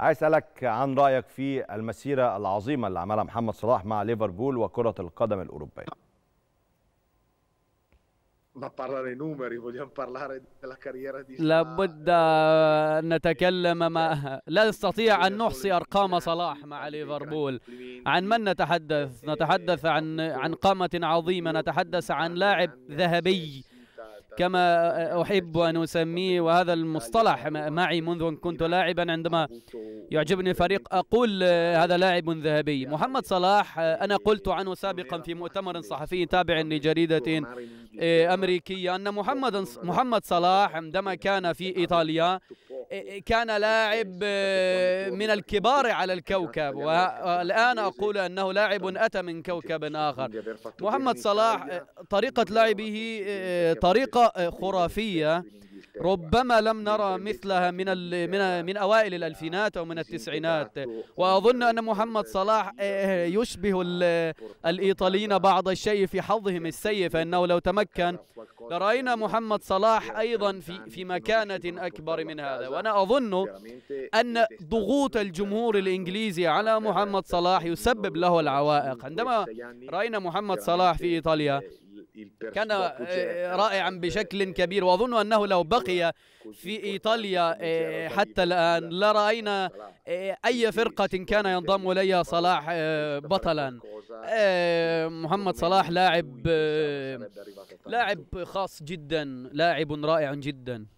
عايز اسالك عن رايك في المسيره العظيمه اللي عملها محمد صلاح مع ليفربول وكره القدم الاوروبيه. لابد أن نتكلم لا نستطيع أن نحصي أرقام صلاح مع ليفربول. عن من نتحدث؟ نتحدث عن قامة عظيمة، نتحدث عن لاعب ذهبي كما أحب أن أسميه، وهذا المصطلح معي منذ أن كنت لاعبا. عندما يعجبني فريق أقول هذا لاعب ذهبي. محمد صلاح أنا قلت عنه سابقا في مؤتمر صحفي تابع لجريدة أمريكية أن محمد صلاح عندما كان في إيطاليا كان لاعب من الكبار على الكوكب، والآن أقول أنه لاعب أتى من كوكب آخر. محمد صلاح طريقة لعبه طريقة خرافية ربما لم نرى مثلها من أوائل الألفينات أو من التسعينات، وأظن أن محمد صلاح يشبه الإيطاليين بعض الشيء في حظهم السيء، فإنه لو تمكن لرأينا محمد صلاح أيضا في مكانة أكبر من هذا. وأنا أظن أن ضغوط الجمهور الإنجليزي على محمد صلاح يسبب له العوائق. عندما رأينا محمد صلاح في إيطاليا كان رائعا بشكل كبير، وأظن أنه لو بقي في إيطاليا حتى الآن لرأينا أي فرقة كان ينضم إليها صلاح بطلا. محمد صلاح لاعب خاص جدا، لاعب رائع جدا.